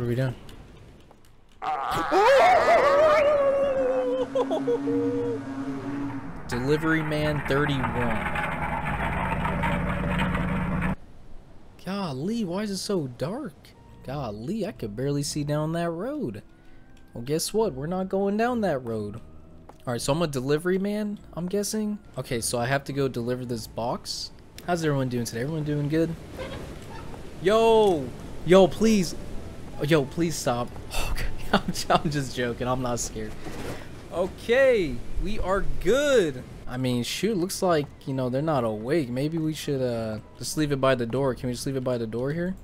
What are we doing? Delivery man 31. Golly, why is it so dark? Golly, I could barely see down that road. Well, guess what? We're not going down that road. Alright, so I'm a delivery man, I'm guessing. Okay, so I have to go deliver this box. How's everyone doing today? Everyone doing good? Yo! Yo, please! Yo, please stop. Okay, I'm just joking. I'm not scared. Okay, we are good. I mean, shoot, looks like, you know, they're not awake. Maybe we should just leave it by the door. Can we just leave it by the door here?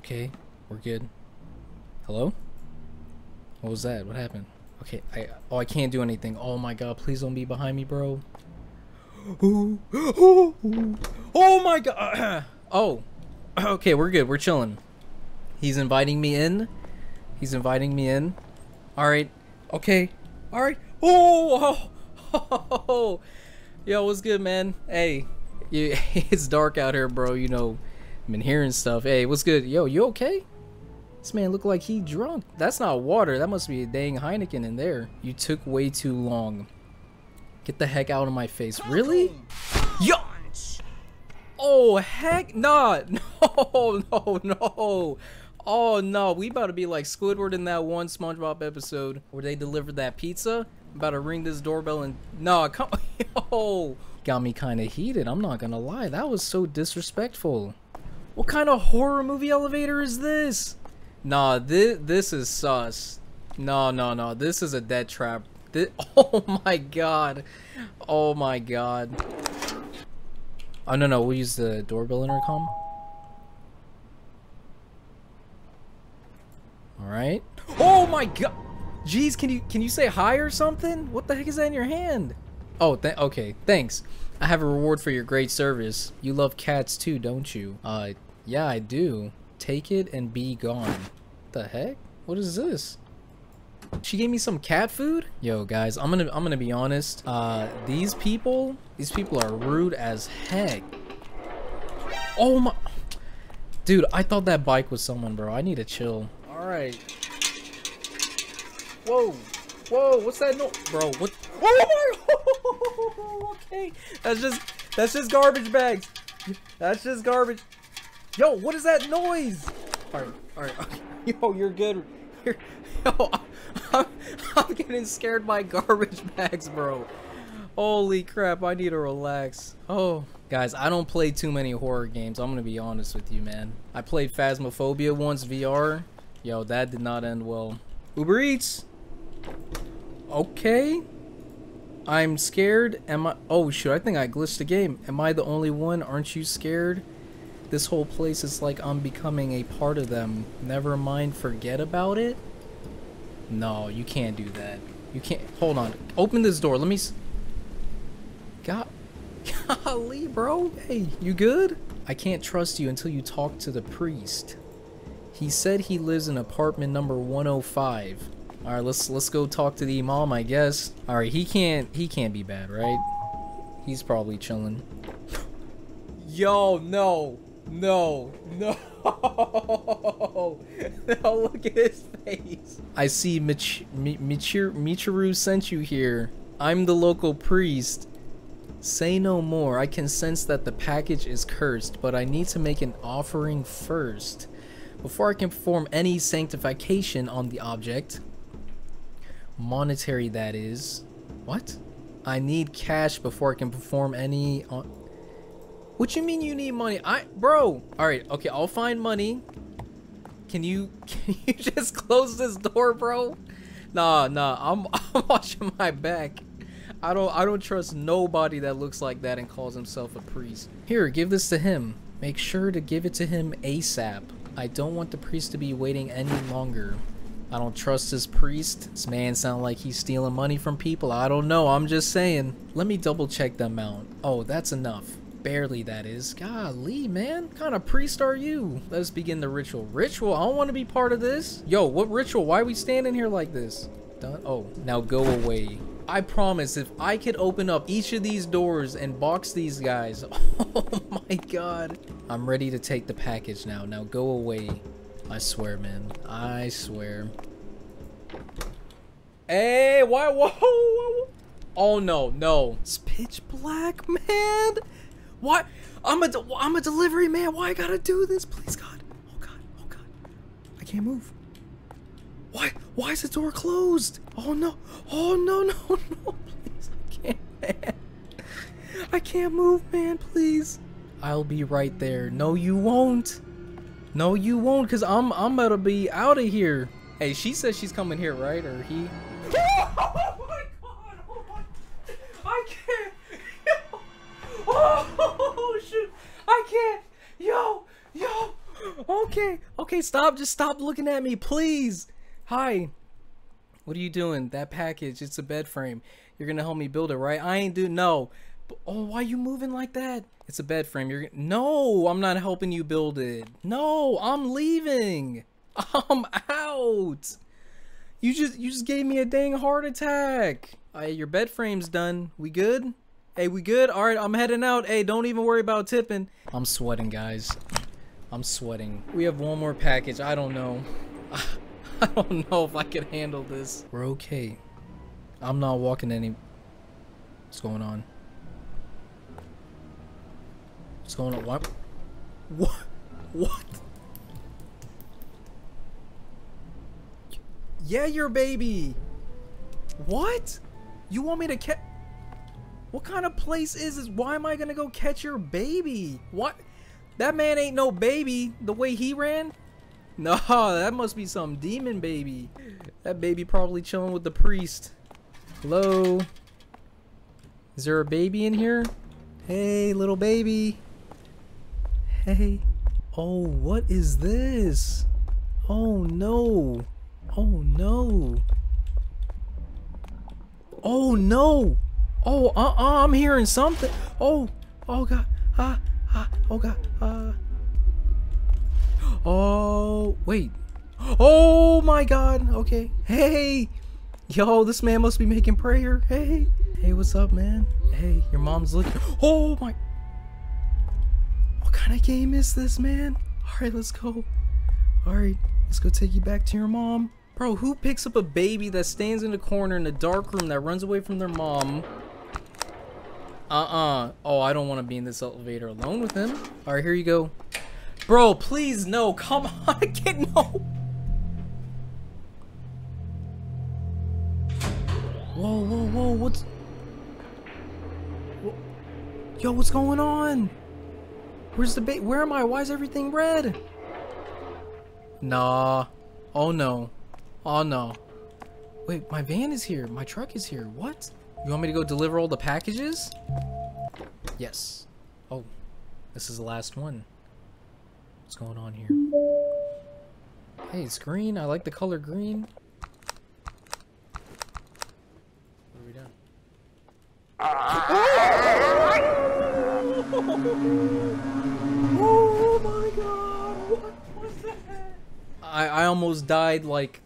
Okay, we're good. Hello? What was that? What happened? Okay, I can't do anything. Oh my god, please don't be behind me, bro. Ooh, ooh, ooh. Oh my god. Oh. Okay, we're good. We're chilling. He's inviting me in. He's inviting me in. All right. Okay. All right. Oh. Oh. Yo, what's good, man? Hey. It's dark out here, bro. You know, I've been hearing stuff. Hey, what's good? Yo, you okay? This man looked like he drunk. That's not water. That must be a dang Heineken in there. You took way too long. Get the heck out of my face. Really? Yo! Oh, heck nah. No, no, no. Oh, no. We about to be like Squidward in that one SpongeBob episode where they delivered that pizza. I'm about to ring this doorbell and... Nah, come... Yo. Got me kind of heated. I'm not going to lie. That was so disrespectful. What kind of horror movie elevator is this? Nah, this is sus. No, no, no. This is a death trap. Oh my god. Oh my god. Oh no, no. We'll use the doorbell intercom. Alright. Oh my god. Jeez, can you say hi or something? What the heck is that in your hand? Oh, okay. Thanks. I have a reward for your great service. You love cats too, don't you? Yeah, I do. Take it and be gone. What the heck? What is this? She gave me some cat food? Yo guys, I'm gonna be honest. These people are rude as heck. Oh my dude, I thought that bike was someone, bro. I need to chill. Alright. Whoa. Whoa, what's that noise? Bro, what? Oh my okay. That's just garbage bags. That's just garbage. Yo, what is that noise? Alright, okay. Yo, you're good. Yo, I'm getting scared by garbage bags, bro. Holy crap, I need to relax. Oh, guys, I don't play too many horror games. I'm gonna be honest with you, man. I played Phasmophobia once, VR. Yo, that did not end well. Uber Eats. Okay. I'm scared. Am I? Oh, shoot, I think I glitched the game. Am I the only one? Aren't you scared? This whole place is like I'm becoming a part of them. Never mind, forget about it. No, you can't do that. You can't. Hold on. Open this door. Let me. Golly, bro. Hey, you good? I can't trust you until you talk to the priest. He said he lives in apartment number 105. All right, let's go talk to the imam, I guess. All right, he can't be bad, right? He's probably chilling. Yo, no. No, no, no, look at his face. I see Michiru sent you here. I'm the local priest. Say no more. I can sense that the package is cursed, but I need to make an offering first. Before I can perform any sanctification on the object, monetary that is. What? I need cash before I can perform any... What you mean you need money? Bro. All right. Okay. I'll find money. Can you just close this door, bro? Nah. I'm watching my back. I don't trust nobody that looks like that and calls himself a priest. Here, give this to him. Make sure to give it to him ASAP. I don't want the priest to be waiting any longer. I don't trust this priest. This man sounds like he's stealing money from people. I don't know. I'm just saying. Let me double check the amount. Oh, that's enough. Barely, that is. Golly, man. What kind of priest are you? Let's begin the ritual. Ritual? I don't want to be part of this. Yo, what ritual? Why are we standing here like this? Done. Oh, now go away. I promise, if I could open up each of these doors and box these guys, oh my god. I'm ready to take the package now. Now go away. I swear, man. I swear. Hey, why? Whoa. Oh no, no. It's pitch black, man. Why? I'm a delivery man. Why I gotta do this? Please, God. Oh God. Oh God. I can't move. Why? Why is the door closed? Oh no. Oh no, no, no. Please, I can't, man. I can't move, man. Please. I'll be right there. No, you won't. No, you won't, cause I'm about to be out of here. Hey, she says she's coming here, right? Or he? Oh my God! Oh my! I can't. Yo. Oh shoot! I can't. Yo, yo. Okay, okay. Stop. Just stop looking at me, please. Hi. What are you doing? That package. It's a bed frame. You're gonna help me build it, right? I ain't do no. Oh, why are you moving like that? It's a bed frame. You're no, I'm not helping you build it. No, I'm leaving. I'm out. You just gave me a dang heart attack. Right, your bed frame's done. We good? Hey, we good? All right, I'm heading out. Hey, don't even worry about tipping. I'm sweating, guys. I'm sweating. We have one more package. I don't know. I don't know if I can handle this. We're okay. I'm not walking any. What's going on? What's going on? What? What? What? Yeah, your baby. What? You want me to catch? What kind of place is this? Why am I gonna go catch your baby? What? That man ain't no baby. The way he ran. No, that must be some demon baby. That baby probably chilling with the priest. Hello. Is there a baby in here? Hey, little baby. Hey. Oh, what is this? Oh no. Oh no. Oh no. Oh, I'm hearing something. Oh, oh God. Oh God. Oh, wait. Oh my God. Okay. Hey. Yo, this man must be making prayer. Hey. Hey, what's up, man? Hey, your mom's looking. Oh my. What kind of game is this, man? All right, let's go. All right, let's go take you back to your mom. Bro, who picks up a baby that stands in a corner in a dark room that runs away from their mom? Oh, I don't want to be in this elevator alone with him. All right, here you go. Bro, please, no. Come on, kid, no. Whoa, whoa, whoa, what's... Whoa. Yo, what's going on? Where's the bait? Where am I? Why is everything red? Nah. Oh, no. Oh, no. Wait, my van is here. My truck is here. What? You want me to go deliver all the packages? Yes. Oh, this is the last one. What's going on here? Hey, it's green. I like the color green. Oh my God, what was that? I almost died like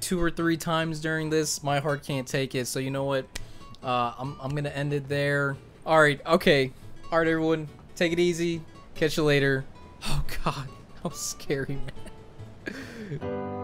2 or 3 times during this. My heart can't take it, so you know what? I'm gonna end it there. Alright, okay. Alright everyone, take it easy. Catch you later. Oh God, that was scary, man.